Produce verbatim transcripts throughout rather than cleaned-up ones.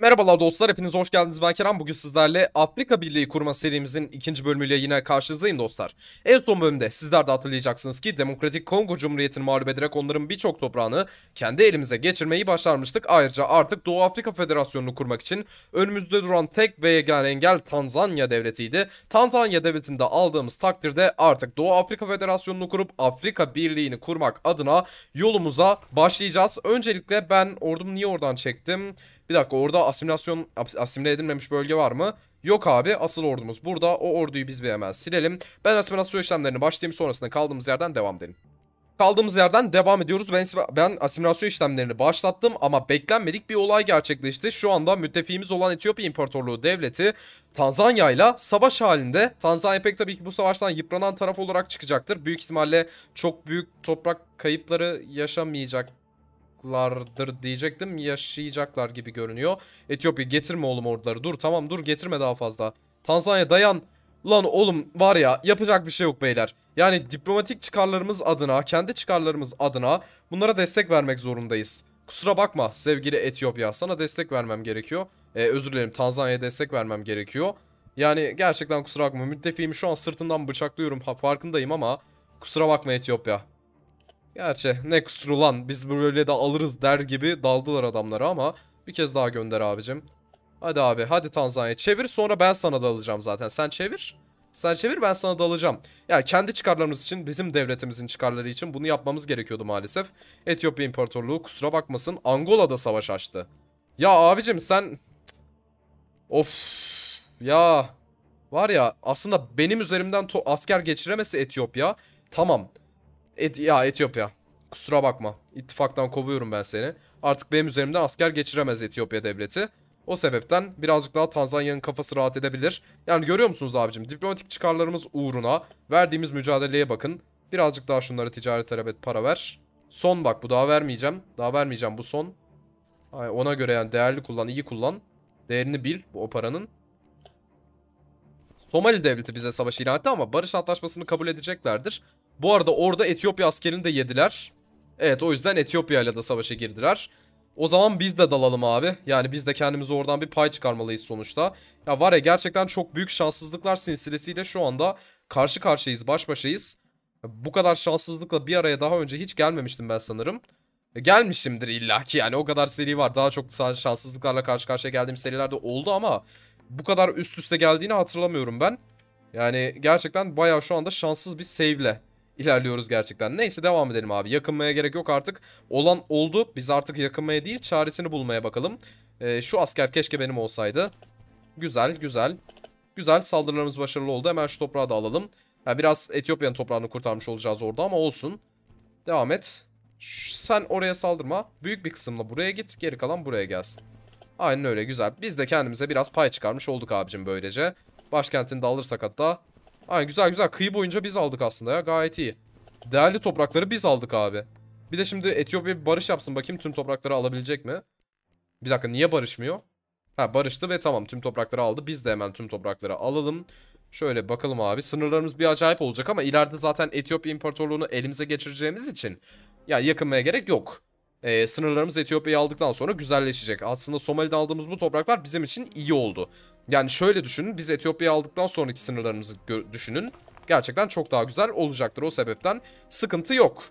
Merhabalar dostlar, hepiniz hoş geldiniz. Ben Kerem. Bugün sizlerle Afrika Birliği kurma serimizin ikinci bölümüyle yine karşınızdayım dostlar. En son bölümde sizler de hatırlayacaksınız ki Demokratik Kongo Cumhuriyeti'ni mağlup ederek onların birçok toprağını kendi elimize geçirmeyi başarmıştık. Ayrıca artık Doğu Afrika Federasyonu'nu kurmak için önümüzde duran tek ve yegane engel Tanzanya devletiydi. Tanzanya devletini de aldığımız takdirde artık Doğu Afrika Federasyonu'nu kurup Afrika Birliği'ni kurmak adına yolumuza başlayacağız. Öncelikle ben ordumu niye oradan çektim? Bir dakika, orada asimilasyon, asimile edilmemiş bölge var mı? Yok abi, asıl ordumuz burada. O orduyu biz bir hemen silelim. Ben asimilasyon işlemlerini başlayayım, sonrasında kaldığımız yerden devam edelim. Kaldığımız yerden devam ediyoruz. Ben, ben asimilasyon işlemlerini başlattım ama beklenmedik bir olay gerçekleşti. Şu anda müttefiğimiz olan Etiyopya İmparatorluğu Devleti Tanzanya ile savaş halinde. Tanzanya pek tabii ki bu savaştan yıpranan taraf olarak çıkacaktır. Büyük ihtimalle çok büyük toprak kayıpları yaşamayacak diyecektim. Yaşayacaklar gibi görünüyor. Etiyopya getirme oğlum orduları. Dur, tamam dur, getirme daha fazla. Tanzanya dayan. Lan oğlum var ya, yapacak bir şey yok beyler. Yani diplomatik çıkarlarımız adına, kendi çıkarlarımız adına bunlara destek vermek zorundayız. Kusura bakma sevgili Etiyopya, sana destek vermem gerekiyor. Ee, özür dilerim, Tanzanya'ya destek vermem gerekiyor. Yani gerçekten kusura bakma. Müttefiğimi şu an sırtından bıçaklıyorum. Ha, farkındayım ama kusura bakma Etiyopya. Gerçi ne kusuru lan, biz böyle de alırız der gibi daldılar adamlara ama bir kez daha gönder abicim. Hadi abi, hadi Tanzanya çevir, sonra ben sana da alacağım zaten. Sen çevir, sen çevir, ben sana da alacağım. Yani kendi çıkarlarımız için, bizim devletimizin çıkarları için bunu yapmamız gerekiyordu maalesef. Etiyopya İmparatorluğu kusura bakmasın, Angola'da savaş açtı. Ya abicim sen, of ya, var ya aslında benim üzerimden asker geçiremesi Etiyopya, tamam. Et ya Etiyopya kusura bakma, ittifaktan kovuyorum ben seni. Artık benim üzerimden asker geçiremez Etiyopya devleti. O sebepten birazcık daha Tanzanya'nın kafası rahat edebilir. Yani görüyor musunuz abicim, diplomatik çıkarlarımız uğruna verdiğimiz mücadeleye bakın. Birazcık daha şunları ticaret elbet para ver. Son bak, bu daha vermeyeceğim. Daha vermeyeceğim, bu son. Ay, ona göre yani değerli kullan, iyi kullan. Değerini bil o paranın. Somali devleti bize savaş ilan etti ama barış antlaşmasını kabul edeceklerdir. Bu arada orada Etiyopya askerini de yediler. Evet, o yüzden Etiyopya ile de savaşa girdiler. O zaman biz de dalalım abi. Yani biz de kendimize oradan bir pay çıkarmalıyız sonuçta. Ya var ya, gerçekten çok büyük şanssızlıklar silsilesiyle şu anda karşı karşıyayız, baş başayız. Bu kadar şanssızlıkla bir araya daha önce hiç gelmemiştim ben sanırım. Gelmişimdir illaki, yani o kadar seri var. Daha çok şanssızlıklarla karşı karşıya geldiğim serilerde oldu ama bu kadar üst üste geldiğini hatırlamıyorum ben. Yani gerçekten bayağı şu anda şanssız bir save'le İlerliyoruz gerçekten. Neyse, devam edelim abi. Yakınmaya gerek yok artık. Olan oldu. Biz artık yakınmaya değil, çaresini bulmaya bakalım. Ee, şu asker keşke benim olsaydı. Güzel, güzel. Güzel, saldırılarımız başarılı oldu. Hemen şu toprağı da alalım. Yani biraz Etiyopya'nın toprağını kurtarmış olacağız orada ama olsun. Devam et. Sen oraya saldırma. Büyük bir kısımla buraya git. Geri kalan buraya gelsin. Aynen öyle, güzel. Biz de kendimize biraz pay çıkarmış olduk abicim böylece. Başkentini de alırsak hatta. Aynen, güzel güzel, kıyı boyunca biz aldık aslında ya, gayet iyi. Değerli toprakları biz aldık abi. Bir de şimdi Etiyopya bir barış yapsın bakayım, tüm toprakları alabilecek mi? Bir dakika, niye barışmıyor? Ha, barıştı ve tamam, tüm toprakları aldı. Biz de hemen tüm toprakları alalım. Şöyle bakalım abi, sınırlarımız bir acayip olacak ama ileride zaten Etiyopya İmparatorluğunu elimize geçireceğimiz için ya yakınmaya gerek yok. Ee, sınırlarımız Etiyopya'yı aldıktan sonra güzelleşecek. Aslında Somali'den aldığımız bu topraklar bizim için iyi oldu. Yani şöyle düşünün, biz Etiyopya'yı aldıktan sonraki sınırlarımızı düşünün. Gerçekten çok daha güzel olacaktır, o sebepten sıkıntı yok.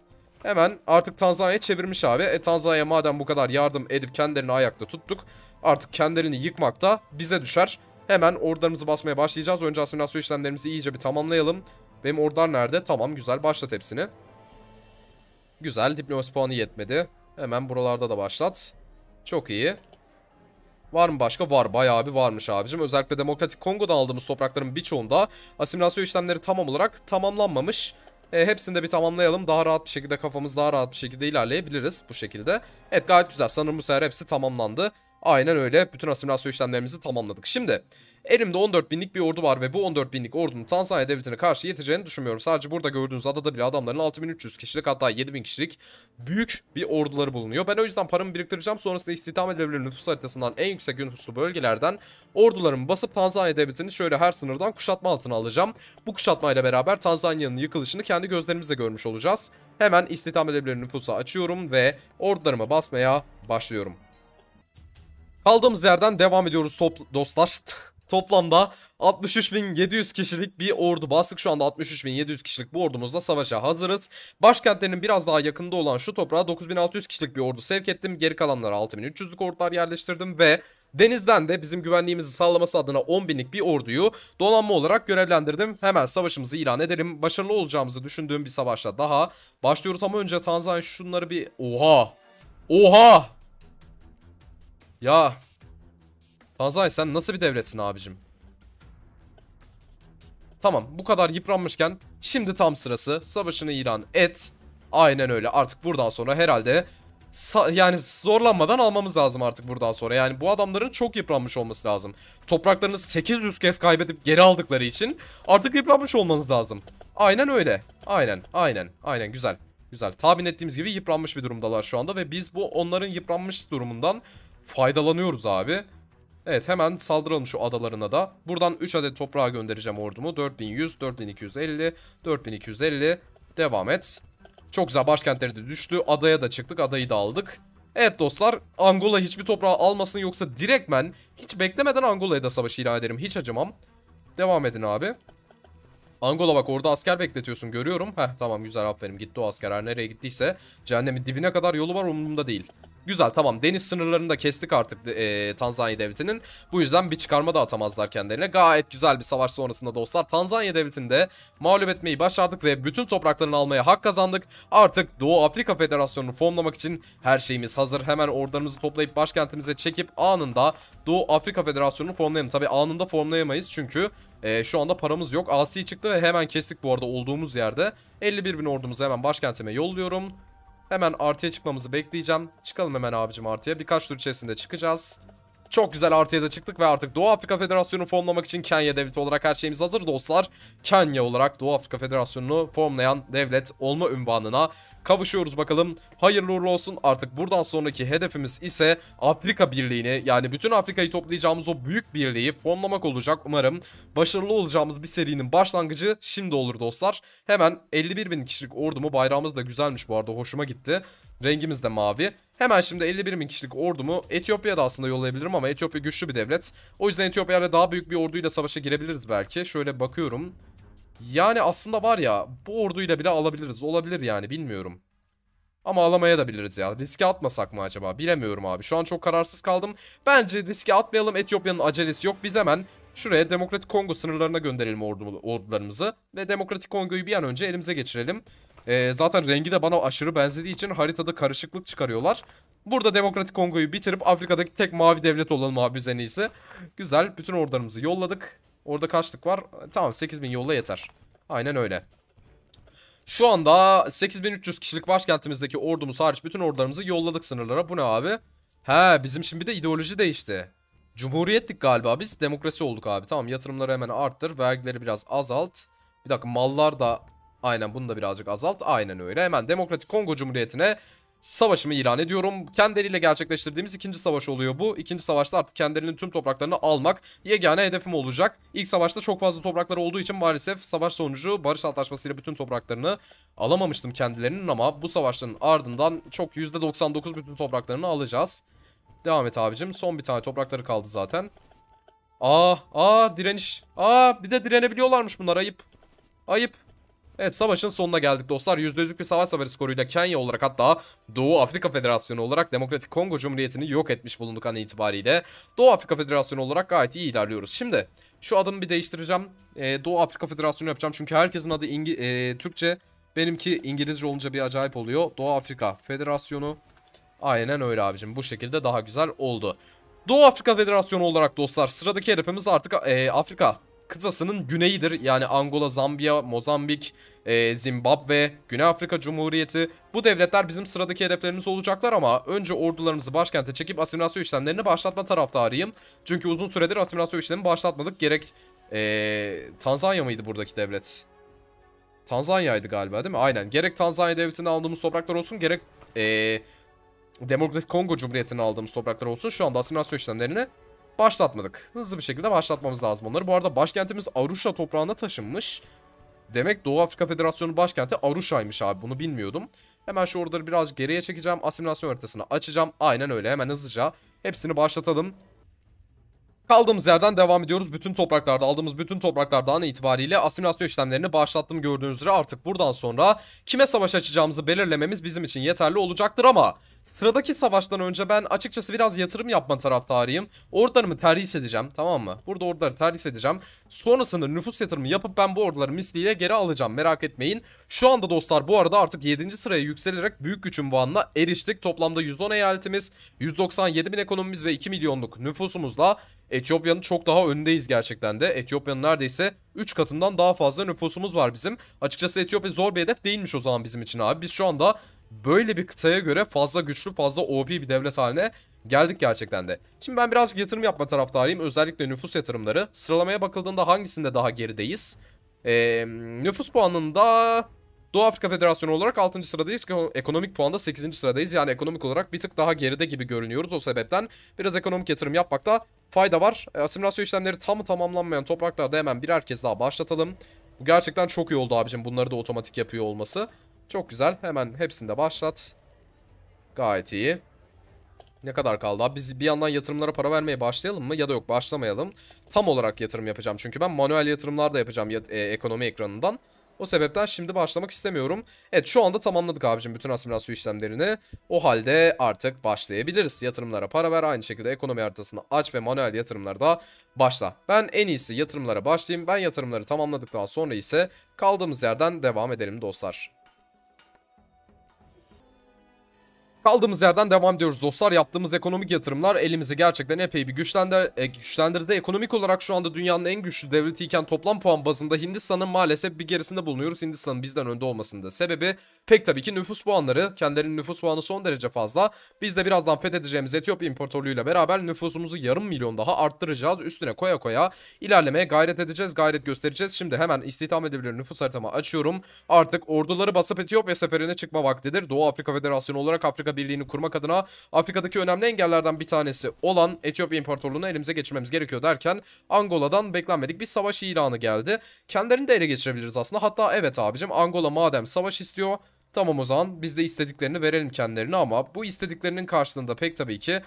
Hemen artık Tanzanya'ya çevirmiş abi. E, Tanzanya madem bu kadar yardım edip kendilerini ayakta tuttuk, artık kendilerini yıkmak da bize düşer. Hemen ordularımızı basmaya başlayacağız. Önce asimilasyon işlemlerimizi iyice bir tamamlayalım. Benim ordular nerede? Tamam, güzel, başlat hepsini. Güzel, diplomasi puanı yetmedi. Hemen buralarda da başlat. Çok iyi. Var mı başka? Var. Bayağı bir varmış abicim. Özellikle Demokratik Kongo'dan aldığımız toprakların birçoğunda asimilasyon işlemleri tam olarak tamamlanmamış. E, hepsini de bir tamamlayalım. Daha rahat bir şekilde, kafamız daha rahat bir şekilde ilerleyebiliriz bu şekilde. Evet, gayet güzel. Sanırım bu sefer hepsi tamamlandı. Aynen öyle. Bütün asimilasyon işlemlerimizi tamamladık. Şimdi elimde on dört binlik bir ordu var ve bu on dört binlik ordunun Tanzanya devletine karşı yeteceğini düşünmüyorum. Sadece burada gördüğünüz adada bile adamların altı bin üç yüz kişilik, hatta yedi bin kişilik büyük bir orduları bulunuyor. Ben o yüzden paramı biriktireceğim. Sonrasında istihdam edilebilir nüfus haritasından en yüksek nüfuslu bölgelerden ordularımı basıp Tanzanya devletini şöyle her sınırdan kuşatma altına alacağım. Bu kuşatmayla beraber Tanzanya'nın yıkılışını kendi gözlerimizle görmüş olacağız. Hemen istihdam edilebilir nüfusa açıyorum ve ordularımı basmaya başlıyorum. Kaldığımız yerden devam ediyoruz top dostlar. Toplamda altmış üç bin yedi yüz kişilik bir ordu bastık. Şu anda altmış üç bin yedi yüz kişilik bu ordumuzla savaşa hazırız. Başkentlerin biraz daha yakında olan şu toprağa dokuz bin altı yüz kişilik bir ordu sevk ettim. Geri kalanlara altı bin üç yüzlük ordular yerleştirdim ve denizden de bizim güvenliğimizi sağlaması adına on binlik bir orduyu donanma olarak görevlendirdim. Hemen savaşımızı ilan edelim. Başarılı olacağımızı düşündüğüm bir savaşla daha başlıyoruz ama önce Tanzanya şunları bir... Oha! Oha! Ya... Tanzanya sen nasıl bir devletsin abicim? Tamam, bu kadar yıpranmışken şimdi tam sırası, savaşını ilan et. Aynen öyle, artık buradan sonra herhalde yani zorlanmadan almamız lazım artık buradan sonra. Yani bu adamların çok yıpranmış olması lazım. Topraklarını sekiz yüz kez kaybedip geri aldıkları için artık yıpranmış olmanız lazım. Aynen öyle. Aynen aynen aynen güzel. Güzel, tahmin ettiğimiz gibi yıpranmış bir durumdalar şu anda ve biz bu onların yıpranmış durumundan faydalanıyoruz abi. Evet, hemen saldıralım şu adalarına da. Buradan üç adet toprağa göndereceğim ordumu. dört bin yüz, dört bin iki yüz elli, dört bin iki yüz elli. Devam et. Çok güzel, başkentleri de düştü. Adaya da çıktık, adayı da aldık. Evet dostlar, Angola hiçbir toprağı almasın, yoksa direktmen hiç beklemeden Angola'ya da savaşı ilan ederim. Hiç acımam. Devam edin abi. Angola bak, orada asker bekletiyorsun görüyorum. Heh tamam, güzel, aferin, gitti o asker her nereye gittiyse. Cehennemin dibine kadar yolu var, umurumda değil. Güzel, tamam, deniz sınırlarını da kestik artık e, Tanzanya devletinin. Bu yüzden bir çıkarma da atamazlar kendilerine. Gayet güzel bir savaş sonrasında dostlar Tanzanya devletini de mağlup etmeyi başardık ve bütün topraklarını almaya hak kazandık. Artık Doğu Afrika Federasyonu'nu formlamak için her şeyimiz hazır. Hemen ordularımızı toplayıp başkentimize çekip anında Doğu Afrika Federasyonu'nu formlayalım. Tabi anında formlayamayız çünkü e, şu anda paramız yok. Asi çıktı ve hemen kestik bu arada olduğumuz yerde. elli bir bin ordumuzu hemen başkentime yolluyorum. Hemen artıya çıkmamızı bekleyeceğim. Çıkalım hemen abicim artıya. Birkaç tur içerisinde çıkacağız. Çok güzel, artıya da çıktık ve artık Doğu Afrika Federasyonu'nu formlamak için Kenya devleti olarak her şeyimiz hazır dostlar. Kenya olarak Doğu Afrika Federasyonu'nu formlayan devlet olma ünvanına kavuşuyoruz bakalım. Hayırlı uğurlu olsun. Artık buradan sonraki hedefimiz ise Afrika Birliği'ni, yani bütün Afrika'yı toplayacağımız o büyük birliği formlamak olacak. Umarım başarılı olacağımız bir serinin başlangıcı şimdi olur dostlar. Hemen elli bir bin kişilik ordumu, bayrağımız da güzelmiş bu arada, hoşuma gitti. Rengimiz de mavi. Hemen şimdi elli bir bin kişilik ordumu Etiyopya'da aslında yollayabilirim ama Etiyopya güçlü bir devlet. O yüzden Etiyopya'yla daha büyük bir orduyla savaşa girebiliriz belki. Şöyle bakıyorum. Yani aslında var ya, bu orduyla bile alabiliriz. Olabilir yani, bilmiyorum. Ama alamaya da biliriz ya. Riske atmasak mı acaba? Bilemiyorum abi. Şu an çok kararsız kaldım. Bence riske atmayalım. Etiyopya'nın acelesi yok. Biz hemen şuraya Demokratik Kongo sınırlarına gönderelim ordu, ordularımızı. Ve Demokratik Kongo'yu bir an önce elimize geçirelim. Ee, zaten rengi de bana aşırı benzediği için haritada karışıklık çıkarıyorlar. Burada Demokratik Kongo'yu bitirip Afrika'daki tek mavi devlet olalım abi, biz en iyisi. Güzel, bütün ordularımızı yolladık. Orada kaçlık var? Tamam, sekiz bin yolla yeter. Aynen öyle. Şu anda sekiz bin üç yüz kişilik başkentimizdeki ordumuz hariç bütün ordularımızı yolladık sınırlara. Bu ne abi? He, bizim şimdi bir de ideoloji değişti. Cumhuriyettik galiba biz, demokrasi olduk abi. Tamam, yatırımları hemen arttır, vergileri biraz azalt. Bir dakika, mallar da... Aynen, bunu da birazcık azalt. Aynen öyle. Hemen Demokratik Kongo Cumhuriyeti'ne savaşımı ilan ediyorum. Kendileriyle gerçekleştirdiğimiz ikinci savaş oluyor bu. İkinci savaşta artık kendilerinin tüm topraklarını almak yegane hedefim olacak. İlk savaşta çok fazla toprakları olduğu için maalesef savaş sonucu barış antlaşmasıyla bütün topraklarını alamamıştım kendilerinin, ama bu savaşların ardından çok yüzde doksan dokuz bütün topraklarını alacağız. Devam et abicim. Son bir tane toprakları kaldı zaten. Aa, aa direniş. Aa, bir de direnebiliyorlarmış bunlar, ayıp. Ayıp. Evet, savaşın sonuna geldik dostlar. yüzde yüzlük bir savaş haberi skoruyla Kenya olarak, hatta Doğu Afrika Federasyonu olarak Demokratik Kongo Cumhuriyeti'ni yok etmiş bulunduk an itibariyle. Doğu Afrika Federasyonu olarak gayet iyi ilerliyoruz. Şimdi şu adımı bir değiştireceğim. Ee, Doğu Afrika Federasyonu yapacağım çünkü herkesin adı İngi e, Türkçe. Benimki İngilizce olunca bir acayip oluyor. Doğu Afrika Federasyonu. Aynen öyle abicim, bu şekilde daha güzel oldu. Doğu Afrika Federasyonu olarak dostlar sıradaki hedefimiz artık e, Afrika kıtasının güneyidir. Yani Angola, Zambiya, Mozambik, e, Zimbabwe, Güney Afrika Cumhuriyeti. Bu devletler bizim sıradaki hedeflerimiz olacaklar ama önce ordularımızı başkente çekip asimilasyon işlemlerini başlatma taraftarıyım. Çünkü uzun süredir asimilasyon işlemi başlatmadık. Gerek e, Tanzanya mıydı buradaki devlet? Tanzanya'ydı galiba değil mi? Aynen. Gerek Tanzanya devletini aldığımız topraklar olsun, gerek e, Demokratik Kongo Cumhuriyeti'ni aldığımız topraklar olsun. Şu anda asimilasyon işlemlerini başlatmadık. Hızlı bir şekilde başlatmamız lazım onları. Bu arada başkentimiz Arusha toprağına taşınmış. Demek Doğu Afrika Federasyonu başkenti Arusha'ymış abi. Bunu bilmiyordum. Hemen şu orduları biraz geriye çekeceğim. Asimilasyon haritasını açacağım. Aynen öyle. Hemen hızlıca Hepsini başlatalım. Kaldığımız yerden devam ediyoruz. Bütün topraklarda, aldığımız bütün topraklardan itibariyle asimilasyon işlemlerini başlattım gördüğünüz üzere. Artık buradan sonra kime savaş açacağımızı belirlememiz bizim için yeterli olacaktır ama sıradaki savaştan önce ben açıkçası biraz yatırım yapma taraftarıyım. Ordularımı terhis edeceğim, tamam mı? Burada orduları terhis edeceğim. Sonrasında nüfus yatırımı yapıp ben bu orduları misliyle geri alacağım, merak etmeyin. Şu anda dostlar bu arada artık yedinci sıraya yükselerek büyük güç unvanına eriştik. Toplamda yüz on eyaletimiz, yüz doksan yedi bin ekonomimiz ve iki milyonluk nüfusumuzla Etiyopya'nın çok daha öndeyiz gerçekten de. Etiyopya'nın neredeyse üç katından daha fazla nüfusumuz var bizim. Açıkçası Etiyopya zor bir hedef değilmiş o zaman bizim için abi. Biz şu anda böyle bir kıtaya göre fazla güçlü, fazla O P bir devlet haline geldik gerçekten de. Şimdi ben birazcık yatırım yapma taraftarıyım. Özellikle nüfus yatırımları. Sıralamaya bakıldığında hangisinde daha gerideyiz? Ee, nüfus puanında Doğu Afrika Federasyonu olarak altıncı sıradayız. Ekonomik puanda sekizinci sıradayız. Yani ekonomik olarak bir tık daha geride gibi görünüyoruz. O sebepten biraz ekonomik yatırım yapmakta fayda var. Asimilasyon işlemleri tam tamamlanmayan topraklarda hemen birer kez daha başlatalım. Bu gerçekten çok iyi oldu abicim. Bunları da otomatik yapıyor olması. Çok güzel. Hemen hepsini de başlat. Gayet iyi. Ne kadar kaldı abi? Biz bir yandan yatırımlara para vermeye başlayalım mı? Ya da yok, başlamayalım. Tam olarak yatırım yapacağım. Çünkü ben manuel yatırımlar da yapacağım e, ekonomi ekranından. O sebepten şimdi başlamak istemiyorum. Evet, şu anda tamamladık abicim bütün asimilasyon işlemlerini. O halde artık başlayabiliriz. Yatırımlara para ver. Aynı şekilde ekonomi haritasını aç ve manuel yatırımlarda başla. Ben en iyisi yatırımlara başlayayım. Ben yatırımları tamamladıktan sonra ise kaldığımız yerden devam edelim dostlar. Kaldığımız yerden devam ediyoruz dostlar. Yaptığımız ekonomik yatırımlar elimizi gerçekten epey bir güçlendir güçlendirdi. Ekonomik olarak şu anda dünyanın en güçlü devleti iken toplam puan bazında Hindistan'ın maalesef bir gerisinde bulunuyoruz. Hindistan'ın bizden önde olmasının da sebebi pek tabii ki nüfus puanları. Kendilerinin nüfus puanı son derece fazla. Biz de birazdan fethedeceğimiz Etiyopya İmparatorluğu ile beraber nüfusumuzu yarım milyon daha arttıracağız. Üstüne koya koya ilerlemeye gayret edeceğiz, gayret göstereceğiz. Şimdi hemen istihdam edebilir nüfus haritamı açıyorum. Artık orduları basıp Etiyopya seferine çıkma vaktidir. Doğu Afrika Federasyonu olarak Afrika Birliği'ni kurmak adına Afrika'daki önemli engellerden bir tanesi olan Etiyopya İmparatorluğu'nu elimize geçirmemiz gerekiyor derken Angola'dan beklenmedik bir savaş ilanı geldi. Kendilerini de ele geçirebiliriz aslında. Hatta evet abicim, Angola madem savaş istiyor, tamam o zaman biz de istediklerini verelim kendilerine, ama bu istediklerinin karşılığında pek tabii ki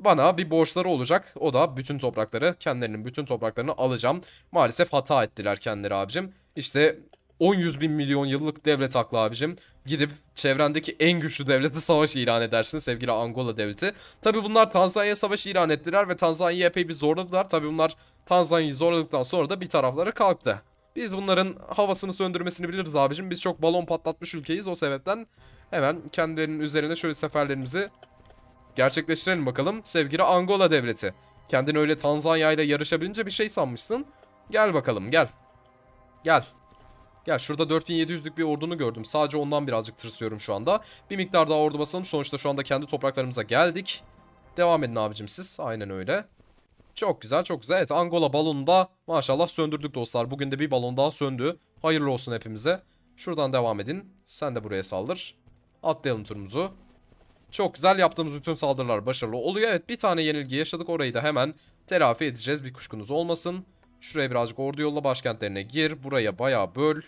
bana bir borçları olacak. O da bütün toprakları, kendilerinin bütün topraklarını alacağım. Maalesef hata ettiler kendileri abicim. İşte on yüz bin milyon yıllık devlet haklı abicim. Gidip çevrendeki en güçlü devleti savaş ilan edersin sevgili Angola devleti. Tabi bunlar Tanzanya savaşı ilan ettiler ve Tanzanya'yı epey bir zorladılar. Tabi bunlar Tanzanya'yı zorladıktan sonra da bir tarafları kalktı. Biz bunların havasını söndürmesini biliriz abicim. Biz çok balon patlatmış ülkeyiz. O sebepten hemen kendilerinin üzerine şöyle seferlerimizi gerçekleştirelim bakalım. Sevgili Angola devleti, kendini öyle Tanzanya ile yarışabilince bir şey sanmışsın. Gel bakalım, gel. Gel. Ya şurada dört bin yedi yüzlük bir ordunu gördüm. Sadece ondan birazcık tırsıyorum şu anda. Bir miktar daha ordu basalım. Sonuçta şu anda kendi topraklarımıza geldik. Devam edin abicim siz. Aynen öyle. Çok güzel, çok güzel. Evet, Angola balonu da maşallah söndürdük dostlar. Bugün de bir balon daha söndü. Hayırlı olsun hepimize. Şuradan devam edin. Sen de buraya saldır. Atlayalım turumuzu. Çok güzel, yaptığımız bütün saldırılar başarılı oluyor. Evet, bir tane yenilgi yaşadık. Orayı da hemen telafi edeceğiz. Bir kuşkunuz olmasın. Şuraya birazcık ordu yolla, başkentlerine gir. Buraya bayağı böl.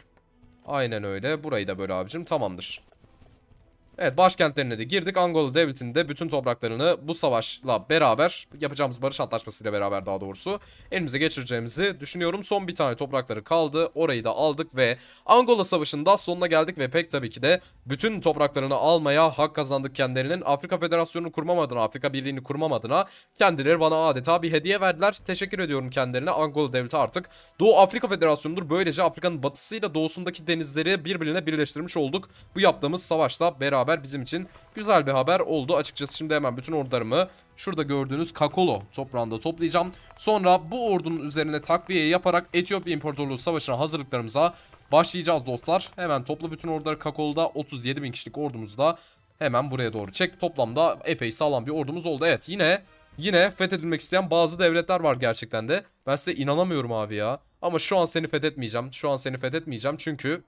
Aynen öyle. Burayı da böyle abicim. Tamamdır. Evet, başkentlerine de girdik. Angola devletinin de bütün topraklarını bu savaşla beraber, yapacağımız barış antlaşmasıyla beraber daha doğrusu, elimize geçireceğimizi düşünüyorum. Son bir tane toprakları kaldı. Orayı da aldık ve Angola savaşında sonuna geldik ve pek tabii ki de bütün topraklarını almaya hak kazandık kendilerinin. Afrika Federasyonu'nu kurmam adına, Afrika Birliği'ni kurmam adına kendileri bana adeta bir hediye verdiler. Teşekkür ediyorum kendilerine. Angola devleti artık Doğu Afrika Federasyonu'dur. Böylece Afrika'nın batısıyla doğusundaki denizleri birbirine birleştirmiş olduk. Bu yaptığımız savaşla beraber bizim için güzel bir haber oldu açıkçası. Şimdi hemen bütün ordularımı şurada gördüğünüz Kakolo toprağında toplayacağım. Sonra bu ordunun üzerine takviye yaparak Etiyopya İmparatorluğu Savaşı'na hazırlıklarımıza başlayacağız dostlar. Hemen topla bütün orduları Kakolo'da. Otuz yedi bin kişilik ordumuzu da hemen buraya doğru çek. Toplamda epey sağlam bir ordumuz oldu. Evet, yine yine fethedilmek isteyen bazı devletler var gerçekten de. Ben size inanamıyorum abi ya. Ama şu an seni fethetmeyeceğim. Şu an seni fethetmeyeceğim çünkü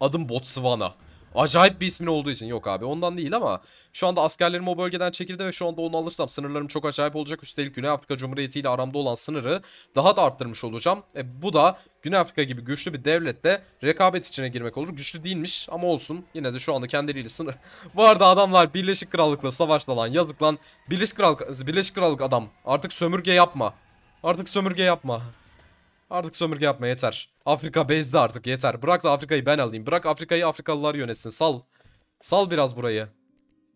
adım Botswana. Acayip bir ismin olduğu için. Yok abi ondan değil ama şu anda askerlerim o bölgeden çekildi ve şu anda onu alırsam sınırlarım çok acayip olacak. Üstelik Güney Afrika Cumhuriyeti ile aramda olan sınırı daha da arttırmış olacağım. E, bu da Güney Afrika gibi güçlü bir devlette rekabet içine girmek olur. Güçlü değilmiş ama olsun. Yine de şu anda kendileriyle sınır. Bu arada adamlar Birleşik Krallık'la savaşta lan, yazık lan. Birleşik Krallık, Birleşik Krallık adam artık sömürge yapma. Artık sömürge yapma. Artık sömürge yapma yeter. Afrika bezdi artık yeter. Bırak da Afrika'yı ben alayım. Bırak Afrika'yı Afrikalılar yönetsin. Sal. Sal biraz burayı.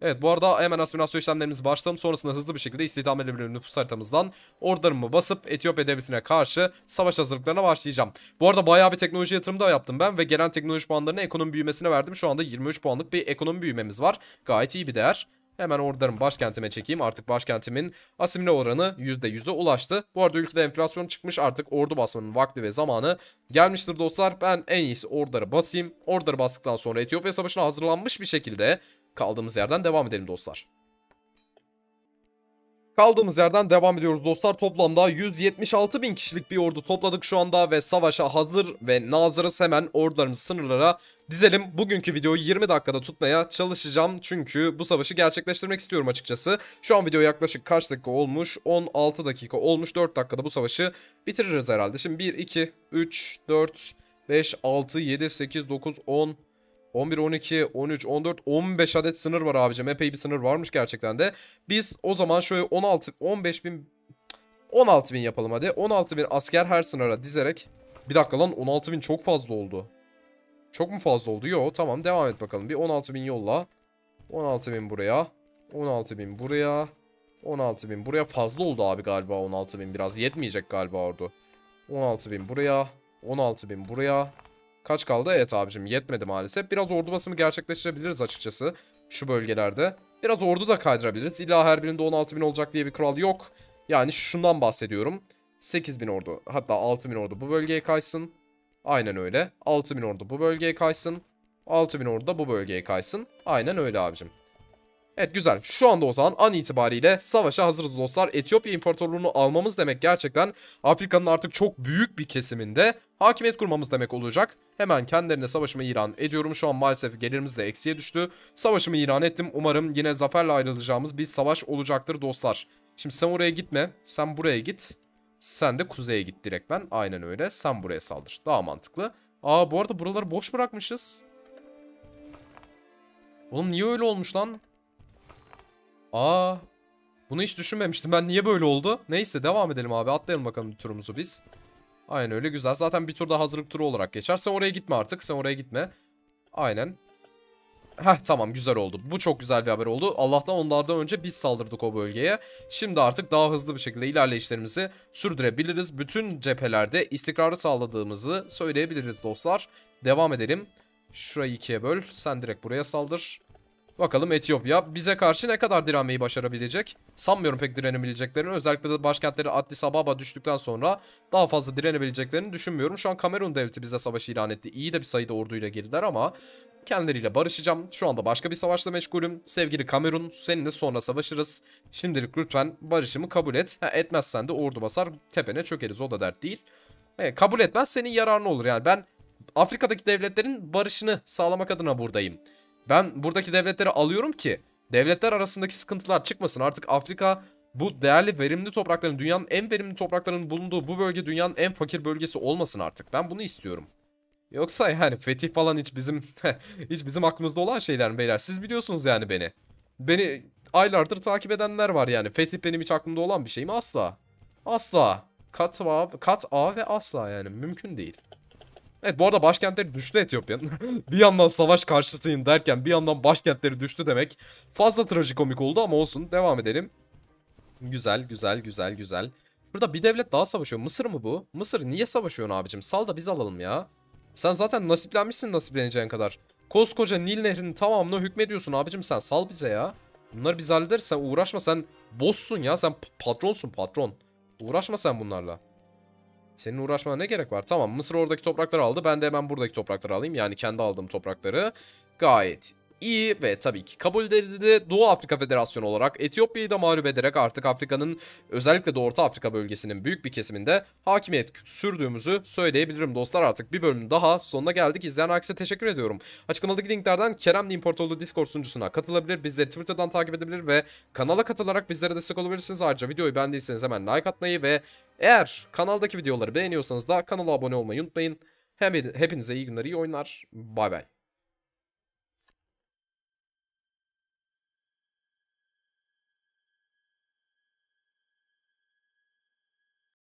Evet bu arada hemen asimilasyon işlemlerimizi başlayalım. Sonrasında hızlı bir şekilde istihdam edilebilen nüfus haritamızdan ordularımı basıp Etiyopya devletine karşı savaş hazırlıklarına başlayacağım. Bu arada bayağı bir teknoloji yatırımı da yaptım ben ve gelen teknoloji puanlarını ekonomi büyümesine verdim. Şu anda yirmi üç puanlık bir ekonomi büyümemiz var. Gayet iyi bir değer. Hemen ordularımı başkentime çekeyim. Artık başkentimin asimile oranı yüzde yüz'e ulaştı. Bu arada ülkede enflasyon çıkmış. Artık ordu basmanın vakti ve zamanı gelmiştir dostlar. Ben en iyisi orduları basayım. Orduları bastıktan sonra Etiyopya Savaşı'na hazırlanmış bir şekilde kaldığımız yerden devam edelim dostlar. Kaldığımız yerden devam ediyoruz dostlar. Toplamda yüz yetmiş altı bin kişilik bir ordu topladık şu anda ve savaşa hazır ve nazırız. Hemen ordularımızı sınırlara dizelim. Bugünkü videoyu yirmi dakikada tutmaya çalışacağım. Çünkü bu savaşı gerçekleştirmek istiyorum açıkçası. Şu an video yaklaşık kaç dakika olmuş? on altı dakika olmuş. dört dakikada bu savaşı bitiririz herhalde. Şimdi bir, iki, üç, dört, beş, altı, yedi, sekiz, dokuz, on, on bir, on iki, on üç, on dört, on beş adet sınır var abicim. Epey bir sınır varmış gerçekten de. Biz o zaman şöyle on altı, on beş bin, on altı bin yapalım hadi. on altı bin asker her sınıra dizerek. Bir dakika lan on altı bin çok fazla oldu. Çok mu fazla oldu? Yo tamam devam et bakalım. Bir on altı bin yolla. on altı bin buraya. on altı bin buraya. on altı bin buraya. Fazla oldu abi galiba on altı bin biraz. Yetmeyecek galiba ordu. on altı bin buraya. on altı bin buraya. Kaç kaldı? Evet abicim yetmedi maalesef. Biraz ordu basımı gerçekleştirebiliriz açıkçası şu bölgelerde. Biraz ordu da kaydırabiliriz. İlla her birinde on altı bin olacak diye bir kural yok. Yani şundan bahsediyorum. sekiz bin ordu hatta altı bin ordu bu bölgeye kaysın. Aynen öyle. altı bin ordu bu bölgeye kaysın. altı bin ordu da bu bölgeye kaysın. Aynen öyle abicim. Evet güzel. Şu anda o zaman an itibariyle savaşa hazırız dostlar. Etiyopya İmparatorluğunu almamız demek gerçekten Afrika'nın artık çok büyük bir kesiminde hakimiyet kurmamız demek olacak. Hemen kendilerine savaşımı ilan ediyorum. Şu an maalesef gelirimiz de eksiye düştü. Savaşımı ilan ettim. Umarım yine zaferle ayrılacağımız bir savaş olacaktır dostlar. Şimdi sen oraya gitme. Sen buraya git. Sen de kuzeye git direkt ben. Aynen öyle. Sen buraya saldır. Daha mantıklı. Aa bu arada buraları boş bırakmışız. Oğlum niye öyle olmuş lan? Aa, bunu hiç düşünmemiştim ben, niye böyle oldu? Neyse devam edelim abi, atlayalım bakalım bir turumuzu biz. Aynen öyle güzel, zaten bir tur daha hazırlık turu olarak geçer. Sen oraya gitme artık, sen oraya gitme. Aynen. Heh tamam güzel oldu, bu çok güzel bir haber oldu. Allah'tan onlardan önce biz saldırdık o bölgeye. Şimdi artık daha hızlı bir şekilde ilerleyişlerimizi sürdürebiliriz. Bütün cephelerde istikrarı sağladığımızı söyleyebiliriz dostlar. Devam edelim. Şurayı ikiye böl, sen direkt buraya saldır. Bakalım Etiyopya bize karşı ne kadar direnmeyi başarabilecek? Sanmıyorum pek direnebileceklerini. Özellikle de başkentleri Addis Ababa düştükten sonra daha fazla direnebileceklerini düşünmüyorum. Şu an Kamerun devleti bize savaşı ilan etti. İyi de bir sayıda orduyla girdiler ama kendileriyle barışacağım. Şu anda başka bir savaşla meşgulüm. Sevgili Kamerun, seninle sonra savaşırız. Şimdilik lütfen barışımı kabul et. Ha, etmezsen de ordu basar tepene çökeriz, o da dert değil. E, kabul etmez senin yararına olur yani. Ben Afrika'daki devletlerin barışını sağlamak adına buradayım. Ben buradaki devletleri alıyorum ki devletler arasındaki sıkıntılar çıkmasın. Artık Afrika bu değerli verimli toprakların, dünyanın en verimli topraklarının bulunduğu bu bölge dünyanın en fakir bölgesi olmasın artık. Ben bunu istiyorum. Yoksa yani fetih falan hiç bizim hiç bizim aklımızda olan şeyler mi beyler? Siz biliyorsunuz yani beni. Beni aylardır takip edenler var yani. Fetih benim hiç aklımda olan bir şey mi? Asla. Asla. Kat A, kat A ve asla yani mümkün değil. Evet bu arada başkentleri düştü Etiyopya'nın. Bir yandan savaş karşısıyım derken bir yandan başkentleri düştü demek fazla trajikomik oldu ama olsun, devam edelim. Güzel güzel güzel güzel. Burada bir devlet daha savaşıyor. Mısır mı bu? Mısır niye savaşıyorsun abicim? Sal da biz alalım ya. Sen zaten nasiplenmişsin nasipleneceğin kadar. Koskoca Nil nehrinin tamamına hükmediyorsun abicim sen. Sal bize ya. Bunları biz hallederiz. Sen uğraşma, sen boss'sun ya. Sen patronsun patron. Uğraşma sen bunlarla. Senin uğraşmana ne gerek var? Tamam, Mısır oradaki toprakları aldı. Ben de hemen buradaki toprakları alayım. Yani kendi aldığım toprakları. Gayet iyi ve tabii ki kabul edildi. Doğu Afrika Federasyonu olarak Etiyopya'yı da mağlup ederek artık Afrika'nın, özellikle Doğu Orta Afrika bölgesinin büyük bir kesiminde hakimiyet sürdüğümüzü söyleyebilirim dostlar. Artık bir bölüm daha sonuna geldik. İzleyen herkese teşekkür ediyorum. Açıklamadaki linklerden Keremli İmparatorluğu Discord sunucusuna katılabilir, bizleri Twitter'dan takip edebilir ve kanala katılarak bizlere destek olabilirsiniz. Ayrıca videoyu beğendiyseniz hemen like atmayı ve eğer kanaldaki videoları beğeniyorsanız da kanala abone olmayı unutmayın. Hepinize iyi günler, iyi oyunlar. Bay bay.